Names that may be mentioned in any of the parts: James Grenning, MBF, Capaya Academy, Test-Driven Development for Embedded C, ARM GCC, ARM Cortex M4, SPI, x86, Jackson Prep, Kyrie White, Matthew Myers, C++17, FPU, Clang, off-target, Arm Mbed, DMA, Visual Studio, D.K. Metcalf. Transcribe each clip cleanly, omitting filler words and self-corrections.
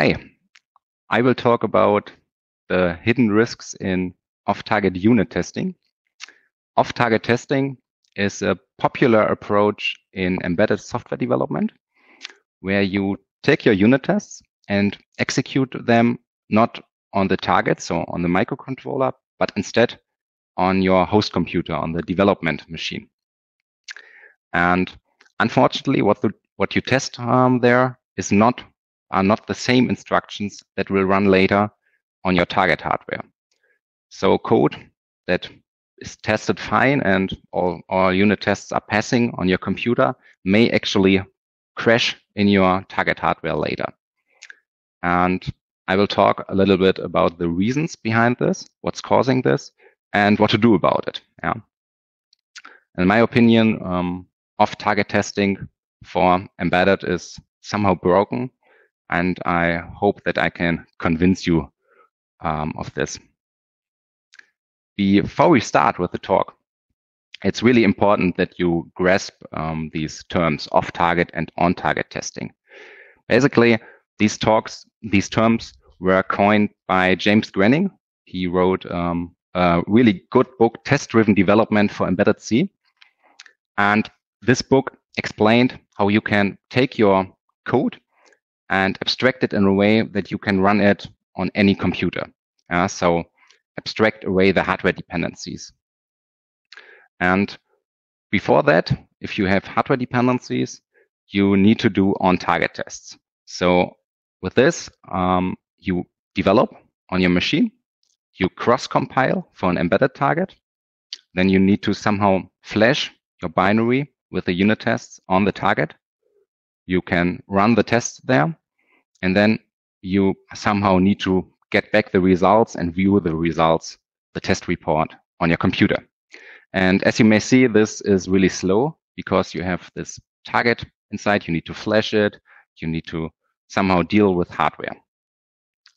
Hi, I will talk about the hidden risks in off-target unit testing. Off-target testing is a popular approach in embedded software development, where you take your unit tests and execute them not on the target, so on the microcontroller, but instead on your host computer, on the development machine. And unfortunately, what you test there are not the same instructions that will run later on your target hardware. So code that is tested fine and all unit tests are passing on your computer may actually crash in your target hardware later. And I will talk a little bit about the reasons behind this, what's causing this, and what to do about it. Yeah. In my opinion, off-target testing for embedded is somehow broken, and I hope that I can convince you of this. Before we start with the talk, it's really important that you grasp these terms, off-target and on-target testing. Basically, these terms were coined by James Grenning. He wrote a really good book, Test-Driven Development for Embedded C. And this book explained how you can take your code and abstract it in a way that you can run it on any computer. So abstract away the hardware dependencies. And before that, if you have hardware dependencies, you need to do on-target tests. So with this, you develop on your machine, you cross-compile for an embedded target, then you need to somehow flash your binary with the unit tests on the target. You can run the tests there, and then you somehow need to get back the results and view the results, the test report, on your computer. And as you may see, this is really slow because you have this target inside, you need to flash it, you need to somehow deal with hardware.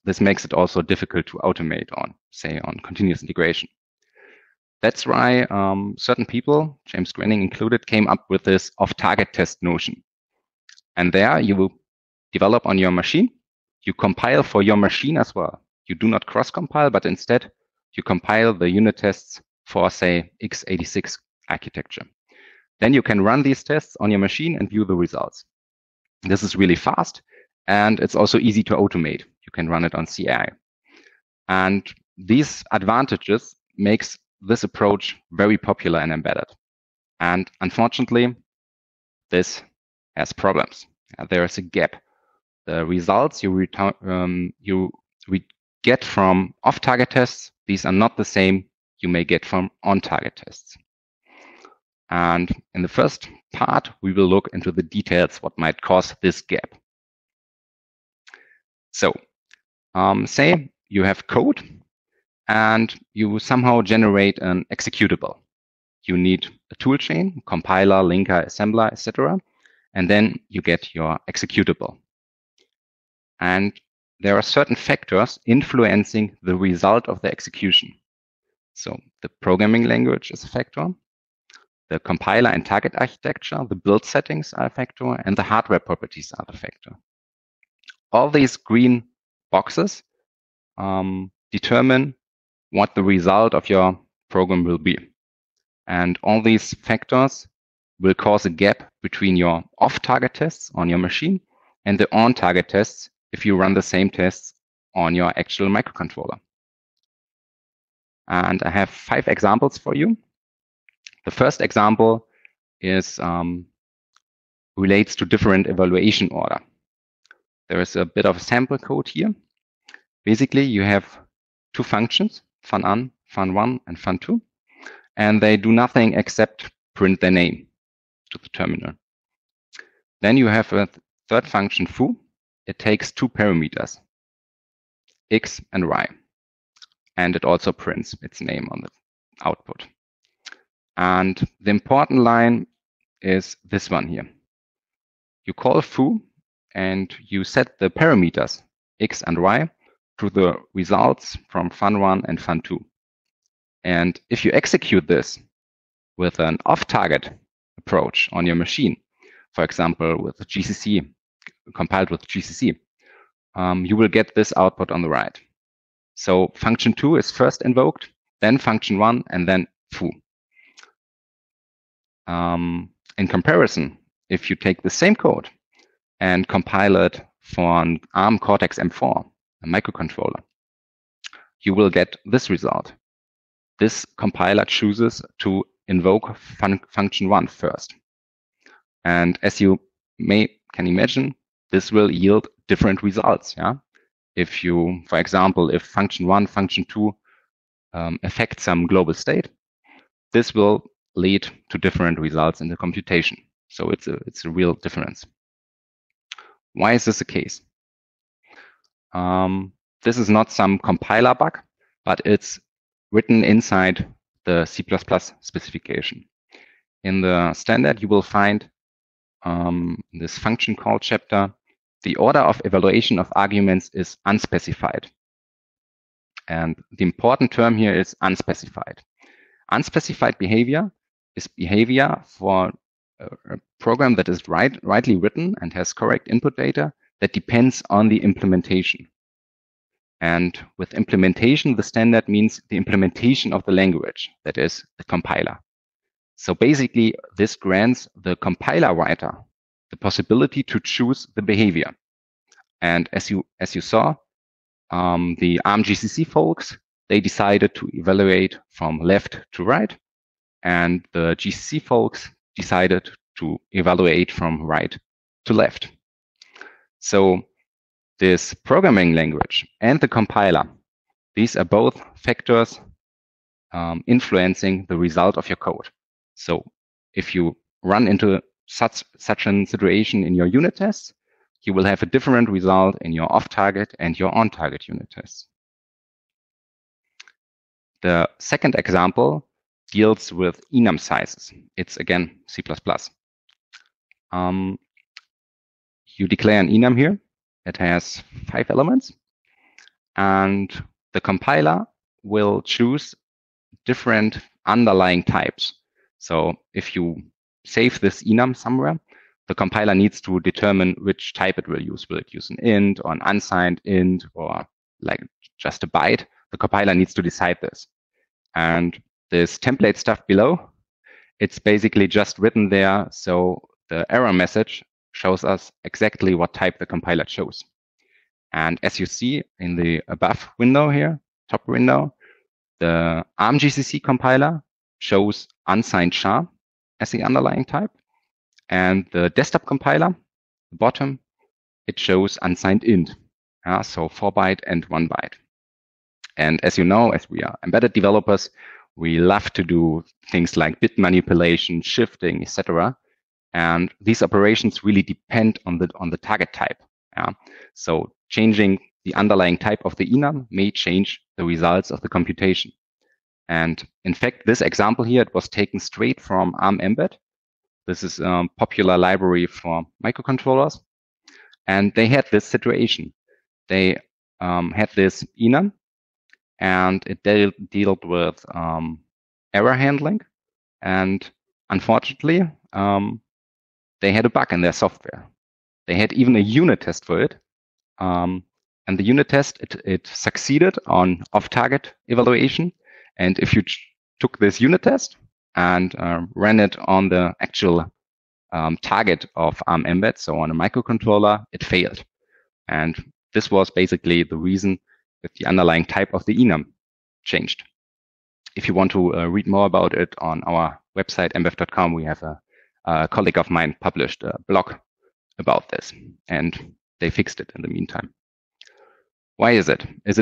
This makes it also difficult to automate on, say, on continuous integration. That's why certain people, James Grenning included, came up with this off-target test notion. And there you will develop on your machine, you compile for your machine as well. You do not cross-compile, but instead you compile the unit tests for, say, x86 architecture. Then you can run these tests on your machine and view the results. This is really fast, and it's also easy to automate. You can run it on CI. And these advantages makes this approach very popular and embedded. And unfortunately, this has problems. There is a gap. The results you get from off-target tests, these are not the same you may get from on-target tests. And in the first part, we will look into the details what might cause this gap. So say you have code and you somehow generate an executable. You need a toolchain, compiler, linker, assembler, etc. And then you get your executable. And there are certain factors influencing the result of the execution. So the programming language is a factor, the compiler and target architecture, the build settings are a factor, and the hardware properties are the factor. All these green boxes determine what the result of your program will be. And all these factors will cause a gap between your off-target tests on your machine and the on-target tests if you run the same tests on your actual microcontroller. And I have 5 examples for you. The first example is relates to different evaluation order. There is a bit of sample code here. Basically, you have 2 functions, fun1, fun1, and fun2, and they do nothing except print their name to the terminal. Then you have a third function, foo. It takes 2 parameters, x and y, and it also prints its name on the output. And the important line is this one here. You call foo and you set the parameters x and y to the results from fun1 and fun2. And if you execute this with an off-target approach on your machine, for example, with GCC, compiled with GCC, you will get this output on the right. So function 2 is first invoked, then function 1, and then foo. In comparison, if you take the same code and compile it for an ARM Cortex M4, a microcontroller, you will get this result. This compiler chooses to invoke function 1 first. And as you can imagine, this will yield different results. Yeah? If you, for example, if function 1, function 2 affect some global state, this will lead to different results in the computation. So it's a real difference. Why is this the case? This is not some compiler bug, but it's written inside the C++ specification. In the standard, you will find this function call chapter. The order of evaluation of arguments is unspecified. And the important term here is unspecified. Unspecified behavior is behavior for a program that is rightly written and has correct input data that depends on the implementation. And with implementation, the standard means the implementation of the language, that is the compiler. So basically, this grants the compiler writer the possibility to choose the behavior. And as you saw, the ARM GCC folks, they decided to evaluate from left to right, and the GCC folks decided to evaluate from right to left. So this programming language and the compiler, these are both factors influencing the result of your code. So if you run into such a situation in your unit tests, you will have a different result in your off-target and your on-target unit tests. The second example deals with enum sizes. It's again C++. You declare an enum here. It has 5 elements, and the compiler will choose different underlying types. So if you save this enum somewhere, the compiler needs to determine which type it will use. Will it use an int or an unsigned int or like just a byte? The compiler needs to decide this. And this template stuff below, it's basically just written there, so the error message shows us exactly what type the compiler chose. And as you see in the above window here, top window, the ARM GCC compiler shows unsigned SHA as the underlying type. And the desktop compiler, the bottom, it shows unsigned int. So 4-byte and 1-byte. And as you know, as we are embedded developers, we love to do things like bit manipulation, shifting, etc. And these operations really depend on the target type. So changing the underlying type of the enum may change the results of the computation. And in fact, this example here, it was taken straight from Arm Mbed. This is a popular library for microcontrollers. And they had this situation. They had this enum, and it dealt with error handling. And unfortunately, they had a bug in their software. They had even a unit test for it. And the unit test, it succeeded on off-target evaluation. And if you took this unit test and ran it on the actual target of ARM Mbed, so on a microcontroller, it failed. And this was basically the reason that the underlying type of the enum changed. If you want to read more about it on our website, mbf.com, we have a colleague of mine published a blog about this, and they fixed it in the meantime. Why is it? Is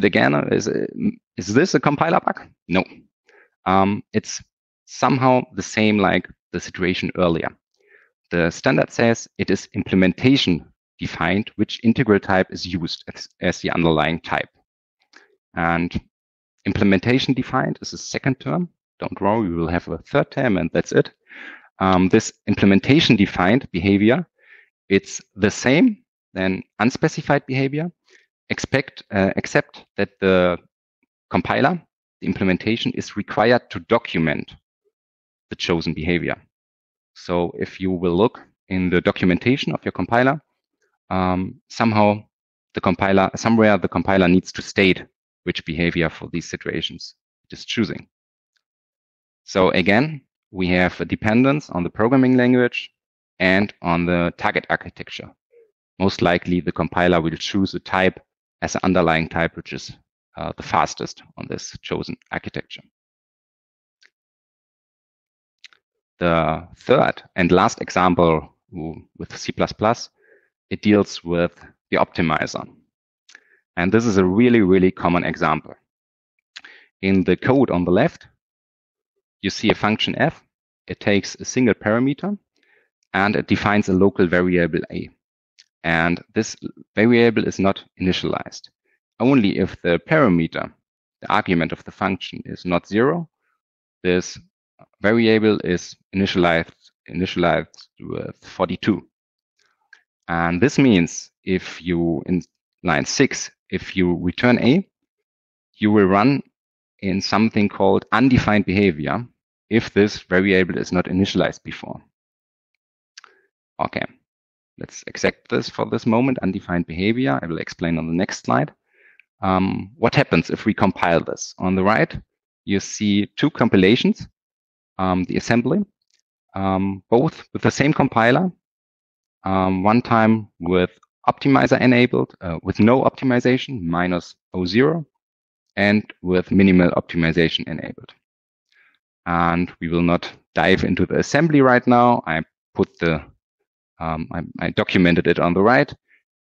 this a compiler bug? No. It's somehow the same like the situation earlier. The standard says it is implementation defined which integral type is used as the underlying type. And implementation defined is the second term. Don't worry, we will have a third term, and that's it. This implementation defined behavior, it's the same than unspecified behavior, except that the compiler, the implementation, is required to document the chosen behavior. So if you will look in the documentation of your compiler, somehow the compiler, somewhere the compiler needs to state which behavior for these situations it is choosing. So again, we have a dependence on the programming language and on the target architecture. Most likely, the compiler will choose a type as an underlying type, which is the fastest on this chosen architecture. The third and last example with C++, it deals with the optimizer. And this is a really, really common example. In the code on the left, you see a function f. It takes a single parameter and it defines a local variable a. And this variable is not initialized. Only if the parameter, the argument of the function, is not zero, this variable is initialized with 42. And this means if you, in line 6, if you return a, you will run in something called undefined behavior if this variable is not initialized before. Okay, let's accept this for this moment, undefined behavior. I will explain on the next slide. What happens if we compile this? On the right, you see two compilations. The assembly, both with the same compiler, one time with optimizer enabled, with no optimization, -0, and with minimal optimization enabled. And we will not dive into the assembly right now. I put the, I documented it on the right.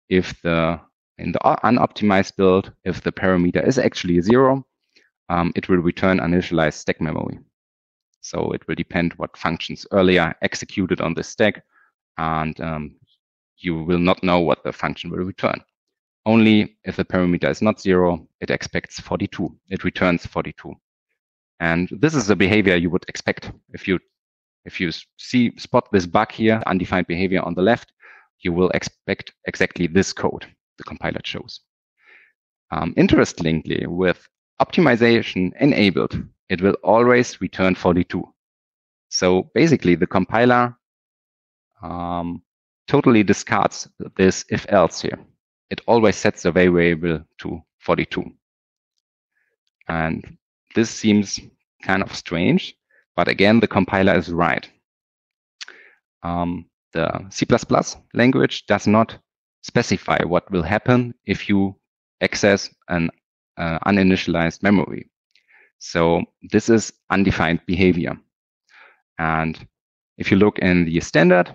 If the, in the unoptimized build, if the parameter is actually 0, it will return uninitialized stack memory. So it will depend what functions earlier executed on the stack, and you will not know what the function will return. Only if the parameter is not 0, it expects 42. It returns 42. And this is the behavior you would expect. If you spot this bug here, undefined behavior on the left, you will expect exactly this code the compiler chose. Interestingly, with optimization enabled, it will always return 42. So basically, the compiler totally discards this if-else here. It always sets the variable to 42. And this seems kind of strange, but again, the compiler is right. The C++ language does not specify what will happen if you access an uninitialized memory. So this is undefined behavior. And if you look in the standard,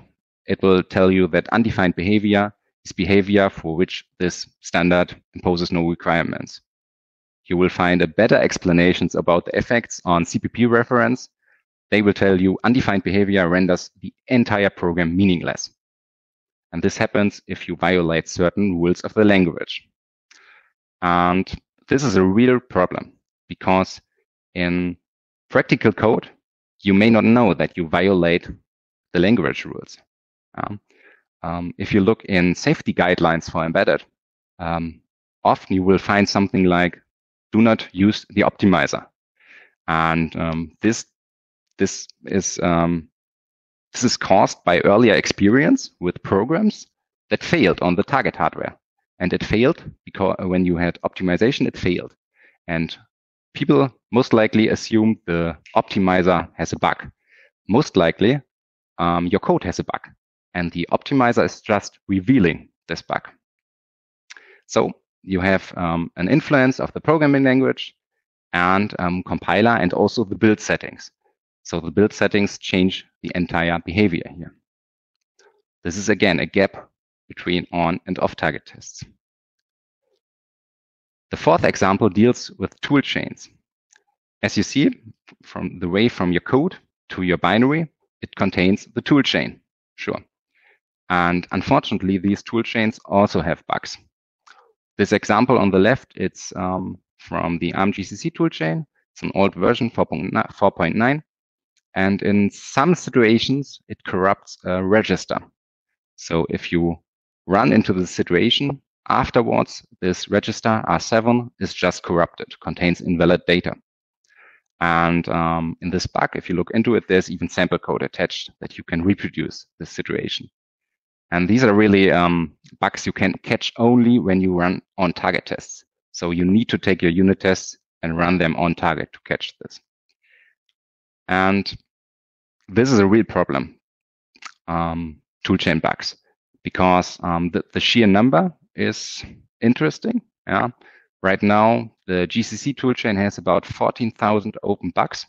it will tell you that undefined behavior is behavior for which this standard imposes no requirements. You will find a better explanations about the effects on CPP reference. They will tell you undefined behavior renders the entire program meaningless. And this happens if you violate certain rules of the language. And this is a real problem, because in practical code, you may not know that you violate the language rules. If you look in safety guidelines for embedded, often you will find something like, do not use the optimizer. And this is caused by earlier experience with programs that failed on the target hardware. And it failed because when you had optimization, it failed. And people most likely assume the optimizer has a bug. Most likely, your code has a bug, and the optimizer is just revealing this bug. So you have an influence of the programming language and compiler, and also the build settings. So the build settings change the entire behavior here. This is, again, a gap between on and off target tests. The fourth example deals with tool chains. As you see, from the way from your code to your binary, it contains the tool chain, sure. And unfortunately, these tool chains also have bugs. This example on the left, it's from the ARM GCC toolchain. It's an old version, 4.9. And in some situations, it corrupts a register. So if you run into the situation, afterwards, this register R7 is just corrupted, contains invalid data. And in this bug, if you look into it, there's even sample code attached that you can reproduce this situation. And these are really bugs you can catch only when you run on-target tests. So you need to take your unit tests and run them on target to catch this. And this is a real problem, toolchain bugs, because the sheer number is interesting. Yeah. Right now, the GCC toolchain has about 14,000 open bugs.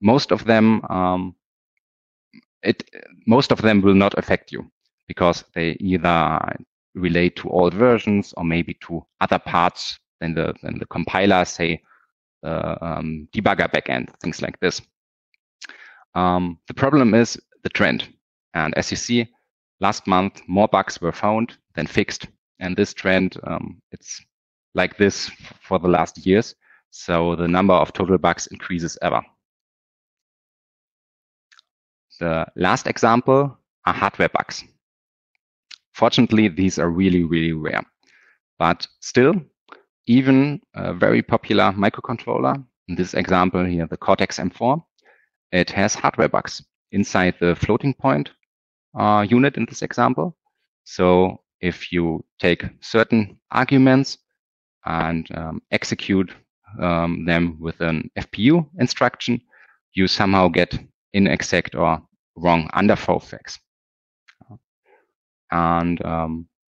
Most of them, most of them will not affect you because they either relate to old versions or maybe to other parts than the compiler, say debugger backend, things like this. The problem is the trend, and as you see, last month more bugs were found than fixed, and this trend it's like this for the last years. So the number of total bugs increases ever. The last example are hardware bugs. Fortunately, these are really, really rare, but still, even a very popular microcontroller, in this example here, the Cortex M4, it has hardware bugs inside the floating point unit in this example. So if you take certain arguments and execute them with an FPU instruction, you somehow get inexact or wrong underflow flags. And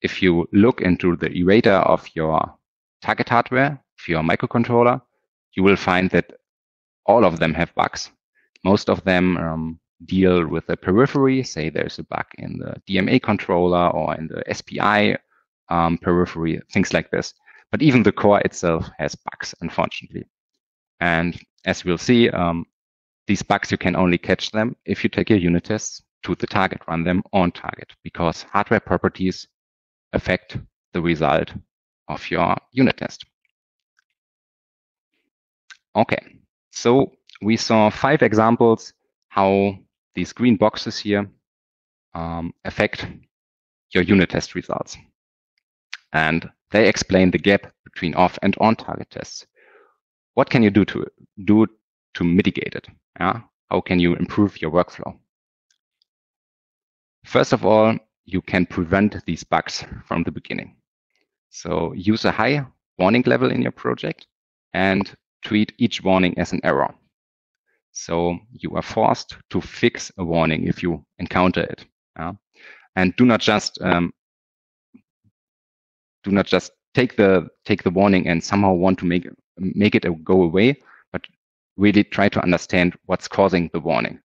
if you look into the erator of your target hardware for your microcontroller, you will find that all of them have bugs. Most of them deal with the periphery. Say there's a bug in the DMA controller or in the SPI periphery, things like this. But even the core itself has bugs, unfortunately. And as we'll see, these bugs, you can only catch them if you take your unit tests to the target, run them on target, because hardware properties affect the result of your unit test. Okay, so we saw 5 examples how these green boxes here affect your unit test results. And they explain the gap between off and on target tests. What can you do to mitigate it? Yeah? How can you improve your workflow? First of all, you can prevent these bugs from the beginning. So use a high warning level in your project and treat each warning as an error. So you are forced to fix a warning if you encounter it. Yeah? And do not just take the warning and somehow want to make it go away, but really try to understand what's causing the warning.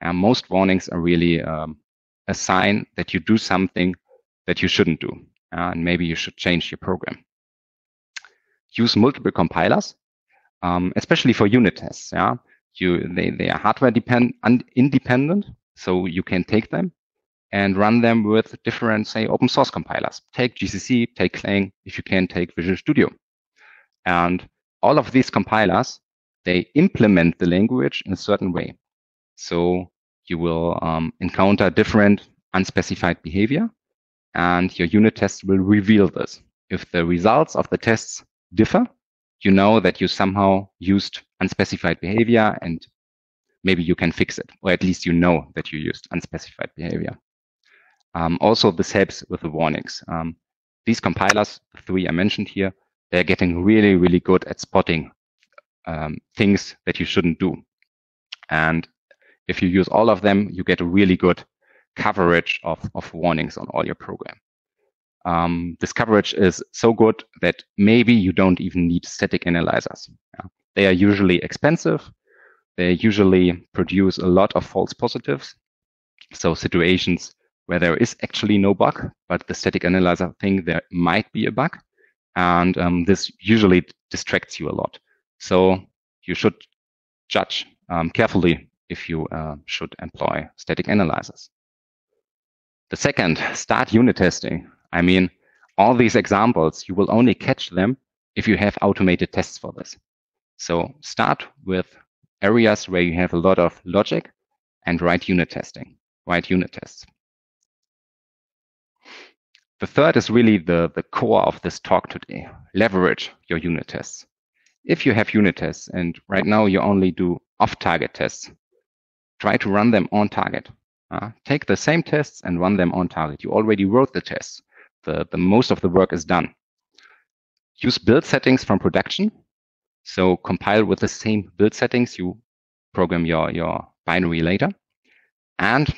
And most warnings are really a sign that you do something that you shouldn't do. And maybe you should change your program. Use multiple compilers, especially for unit tests. Yeah, they are hardware independent, so you can take them and run them with different, say, open source compilers. Take GCC, take Clang, if you can, take Visual Studio. And all of these compilers, they implement the language in a certain way. So you will encounter different unspecified behavior, and your unit tests will reveal this. If the results of the tests differ, you know that you somehow used unspecified behavior, and maybe you can fix it, or at least you know that you used unspecified behavior. Also, this helps with the warnings. These compilers, the 3 I mentioned here, they're getting really, really good at spotting things that you shouldn't do. And if you use all of them, you get a really good coverage of warnings on all your program. This coverage is so good that maybe you don't even need static analyzers. Yeah. They are usually expensive. They usually produce a lot of false positives. So situations where there is actually no bug, but the static analyzer thing, there might be a bug. And this usually distracts you a lot. So you should judge carefully if you should employ static analyzers. The second, start unit testing. I mean, all these examples, you will only catch them if you have automated tests for this. So start with areas where you have a lot of logic and write unit testing, write unit tests. The third is really the core of this talk today, leverage your unit tests. If you have unit tests and right now you only do off-target tests, try to run them on target. Take the same tests and run them on target. You already wrote the tests. The most of the work is done. Use build settings from production. So compile with the same build settings you program your binary later. And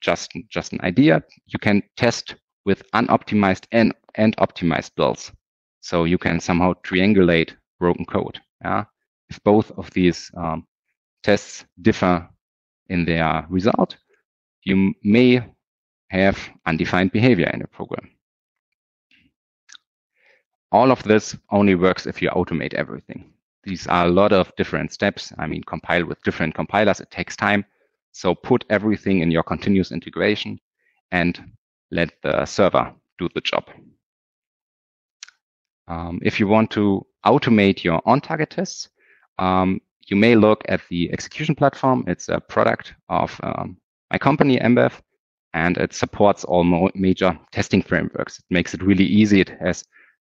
just an idea, you can test with unoptimized and optimized builds. So you can somehow triangulate broken code. Yeah? If both of these tests differ in their result, you may have undefined behavior in a program. All of this only works if you automate everything. These are a lot of different steps. I mean, compile with different compilers, it takes time. So put everything in your continuous integration and let the server do the job. If you want to automate your on-target tests, you may look at the execution platform. It's a product of my company, MBF, and it supports all major testing frameworks. It makes it really easy. It has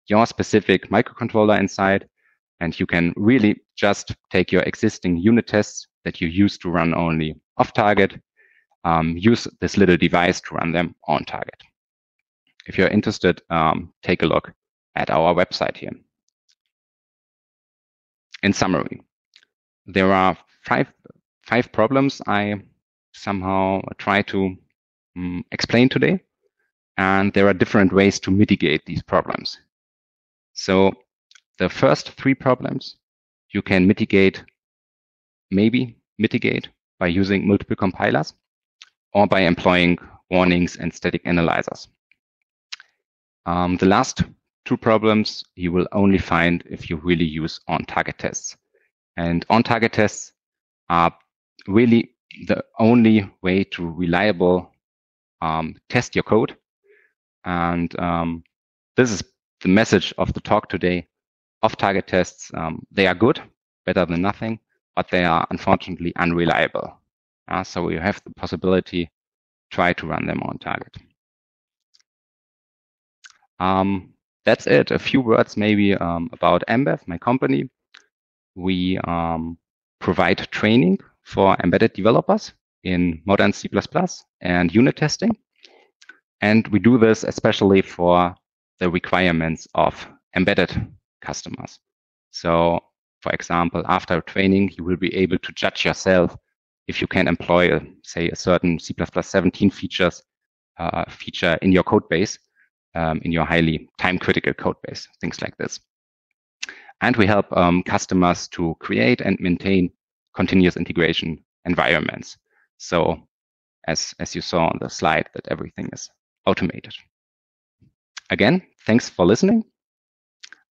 your specific microcontroller inside, and you can really just take your existing unit tests that you use to run only off-target, use this little device to run them on target. If you're interested, take a look at our website here. In summary, there are five problems I somehow try to explain today, and there are different ways to mitigate these problems. So the first three problems you can maybe mitigate by using multiple compilers or by employing warnings and static analyzers. The last two problems you will only find if you really use on-target tests. And on-target tests are really the only way to reliable test your code. And this is the message of the talk today. Off-target tests, they are good, better than nothing, but they are unfortunately unreliable. So you have the possibility, try to run them on target. That's it. A few words maybe about MBF, my company. We provide training for embedded developers in modern C++ and unit testing. And we do this especially for the requirements of embedded customers. So, for example, after training, you will be able to judge yourself if you can employ, say, a certain C++17 feature in your code base, in your highly time-critical code base, things like this. And we help customers to create and maintain continuous integration environments. So as you saw on the slide, that everything is automated. Again, thanks for listening.